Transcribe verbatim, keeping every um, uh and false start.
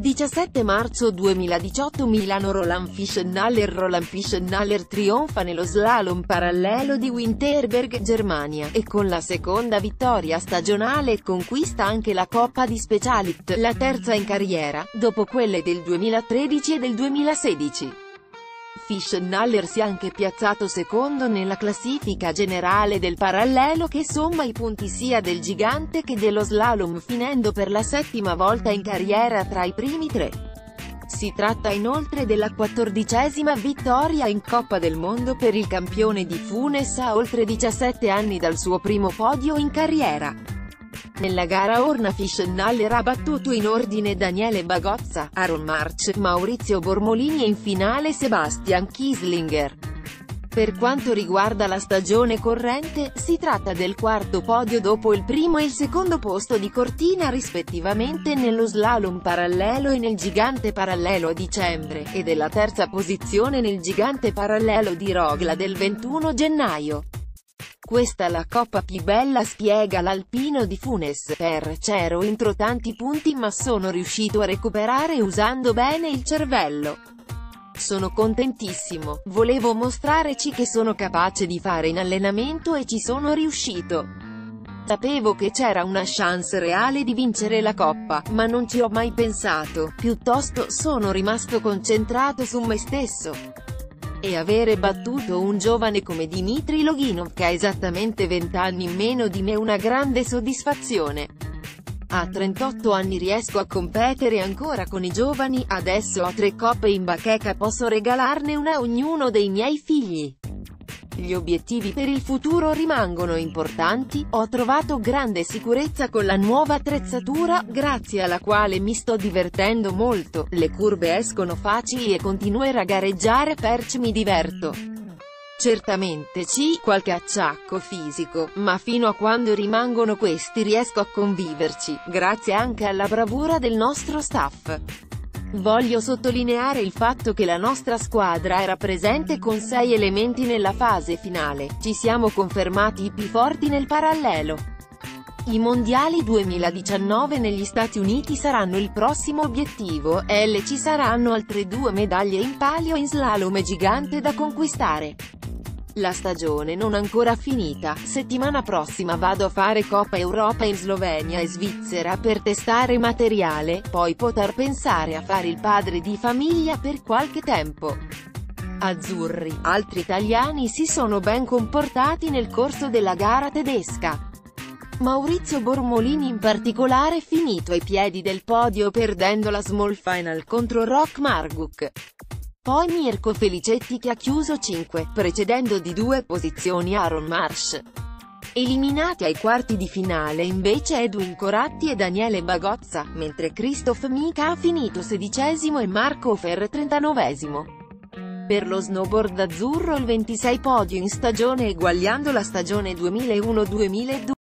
diciassette marzo duemiladiciotto Milano Roland Fischnaller Roland Fischnaller trionfa nello slalom parallelo di Winterberg, Germania, e con la seconda vittoria stagionale conquista anche la Coppa di Specialità, la terza in carriera, dopo quelle del duemilatredici e del duemilasedici. Fischnaller si è anche piazzato secondo nella classifica generale del parallelo che somma i punti sia del gigante che dello slalom, finendo per la settima volta in carriera tra i primi tre. Si tratta inoltre della quattordicesima vittoria in Coppa del Mondo per il campione di Funes a oltre diciassette anni dal suo primo podio in carriera. Nella gara Orna Fischnaller ha battuto in ordine Daniele Bagozza, Aaron March, Maurizio Bormolini e in finale Sebastian Kieslinger. Per quanto riguarda la stagione corrente, si tratta del quarto podio dopo il primo e il secondo posto di Cortina rispettivamente nello slalom parallelo e nel gigante parallelo a dicembre, e della terza posizione nel gigante parallelo di Rogla del ventuno gennaio. Questa la coppa più bella, spiega l'alpino di Funes. Per c'ero entro tanti punti ma sono riuscito a recuperare usando bene il cervello. Sono contentissimo, volevo mostrareci che sono capace di fare in allenamento e ci sono riuscito. Sapevo che c'era una chance reale di vincere la coppa, ma non ci ho mai pensato, piuttosto sono rimasto concentrato su me stesso. E avere battuto un giovane come Dmitri Loghinov che ha esattamente venti anni in meno di me è una grande soddisfazione. A trentotto anni riesco a competere ancora con i giovani, adesso ho tre coppe in bacheca, posso regalarne una a ognuno dei miei figli. Gli obiettivi per il futuro rimangono importanti, ho trovato grande sicurezza con la nuova attrezzatura, grazie alla quale mi sto divertendo molto, le curve escono facili e continuerò a gareggiare perché mi diverto. Certamente c'è qualche acciacco fisico, ma fino a quando rimangono questi riesco a conviverci, grazie anche alla bravura del nostro staff. Voglio sottolineare il fatto che la nostra squadra era presente con sei elementi nella fase finale, ci siamo confermati i più forti nel parallelo. I mondiali duemiladiciannove negli Stati Uniti saranno il prossimo obiettivo, e ci saranno altre due medaglie in palio in slalom e gigante da conquistare. La stagione non ancora finita, settimana prossima vado a fare Coppa Europa in Slovenia e Svizzera per testare materiale, poi poter pensare a fare il padre di famiglia per qualche tempo. Azzurri, altri italiani si sono ben comportati nel corso della gara tedesca. Maurizio Bormolini in particolare è finito ai piedi del podio perdendo la small final contro Rock Marguk. Poi Mirko Felicetti che ha chiuso cinque, precedendo di due posizioni Aaron March. Eliminati ai quarti di finale invece Edwin Coratti e Daniele Bagozza, mentre Christoph Mika ha finito sedicesimo e Marco Ferrer trentanovesimo. Per lo snowboard azzurro il ventisei podio in stagione, eguagliando la stagione duemilauno duemiladue.